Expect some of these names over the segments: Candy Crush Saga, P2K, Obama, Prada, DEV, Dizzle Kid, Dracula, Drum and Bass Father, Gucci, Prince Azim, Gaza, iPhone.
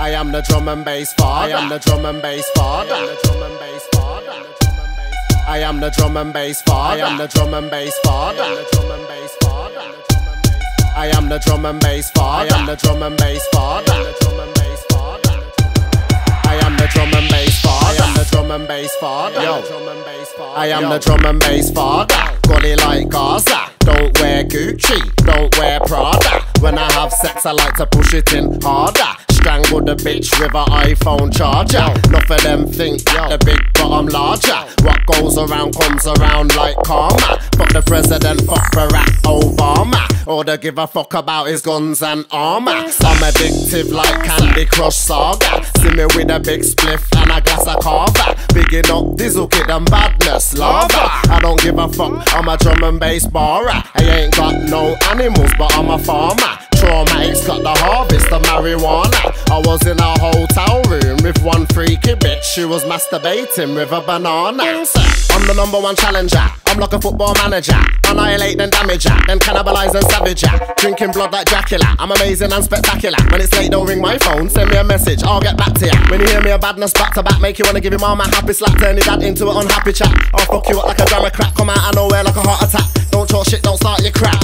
I am the drum and bass father. I am the drum and bass father. I am the drum and bass father. I am the drum and bass father. I am the drum and bass father. I am the drum and bass father. I am the drum and bass father. I am the drum and bass father. I am the drum and bass father. I am the drum and bass father. Got it like Gaza. Don't wear Gucci, don't wear Prada. When I have sex, I like to push it in harder. Strangle the bitch with an iPhone charger. Enough of them think they're big, but I'm larger. What goes around comes around like karma. Fuck the president, fuck Barack Obama. All they give a fuck about is guns and armor. I'm addictive like Candy Crush Saga. See me with a big spliff and I gas a carver. Bigging up Dizzle Kid and badness lava. I don't give a fuck, I'm a drum and bass barra. I ain't got no animals, but I'm a farmer. Traumatics got the harvest of marijuana. I was in a hotel room with one freaky bitch. She was masturbating with a banana. I'm the #1 challenger. I'm like a football manager. Annihilate then damage her, then cannibalise and savage her. Drinking blood like Dracula. I'm amazing and spectacular. When it's late, don't ring my phone. Send me a message, I'll get back to ya. When you hear me a badness back to back, make you wanna give your mom a happy slap. Turn your dad into an unhappy chap. I'll fuck you up like a gram of crack. Come out of nowhere like a heart attack. Don't talk shit, don't start your crap.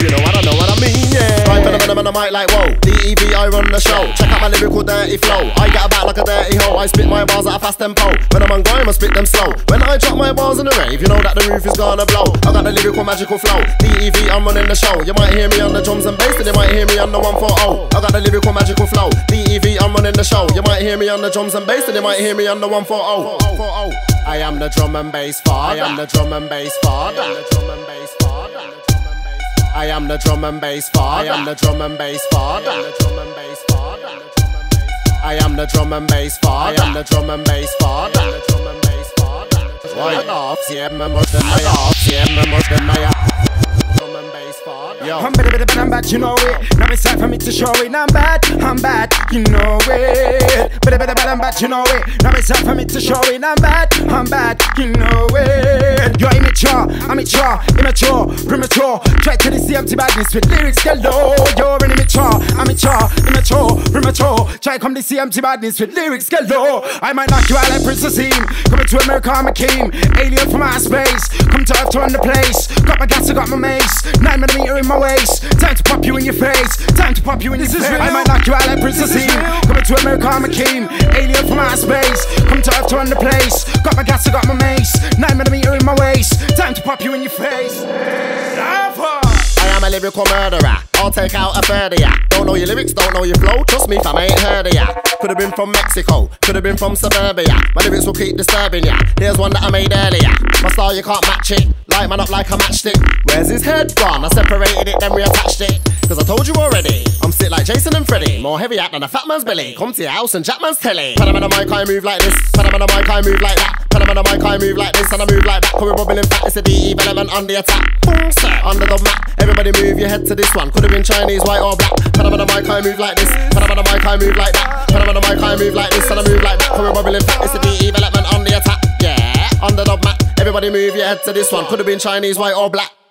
You know, I don't know what I mean, yeah. Right, man, I mic like, whoa. DEV, I run the show. Check out my lyrical dirty flow. I get about like a dirty hoe. I spit my bars at a fast tempo. When I'm on grime, I spit them slow. When I drop my bars in the rave, you know that the roof is gonna blow. I got the lyrical magical flow. DEV, I'm running the show. You might hear me on the drums and bass, and you might hear me on the 140. I got the lyrical magical flow. DEV, I'm running the show. You might hear me on the drums and bass, and you might hear me on the 140. I am the drum and bass father. I am the drum and bass father. I am the drum and bass father. I am the drum and bass father. I am the drum and bass father. I am the drum and bass father. I am the drum and bass father. I'm better, but I'm bad, you know it. Now it's time for me to show it. I'm bad, you know it. Better, but I'm bad, you know it. Now it's time for me to show it. I'm bad, you know it. You're immature, immature, immature, premature. Try to this empty badness with lyrics galore. You're an immature, immature, immature, premature. Try come this empty badness with lyrics galore. I might knock you out like Prince Azim. Coming to America, I'm a king. Alien from outer space. Come to Earth to run the place. Got my gas, I got my mace. 9mm in my waist. Time to pop you in your face. Time to pop you in this your face. Real. I might knock you out like Prince Azim. Coming to America, I'm a king. Alien from outer space. Come to Earth to run the place. Got my gas, I got my mace. 9mm in my waist. Time to pop you in your face. I am a lyrical murderer. I'll take out a third of ya. Don't know your lyrics, don't know your flow. Trust me, fam, I ain't heard of ya. Could've been from Mexico, could've been from suburbia. My lyrics will keep disturbing ya. Here's one that I made earlier. My style, you can't match it. Light man up like I matched it. Where's his head gone? I separated it, then reattached it. Cause I told you already, I'm sick like Jason and Freddy. More heavy act than a fat man's belly. Come to your house and Jackman's telly. Pan on the mic, I move like this. Pan on the mic, I move like that. Pan on the mic, I move like this. And I move like that. Cause we're rubbing in fat. It's a DEV element on the attack. Boom, sir. Under the map. Everybody move your head to this one. Could've been Chinese, white or black. Pan on the mic, I move like this. Pan on the mic, I move like that. Pan on the mic, I move like this. And I move like that. Cause we're rubbing in fat. It's a DEV element on the attack. Yeah. Under the map. Everybody move your head to this one. Could've been Chinese, white or black.